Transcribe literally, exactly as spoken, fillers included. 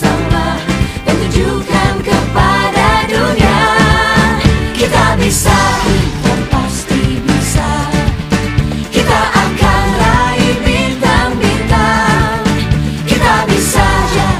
samba in the juke.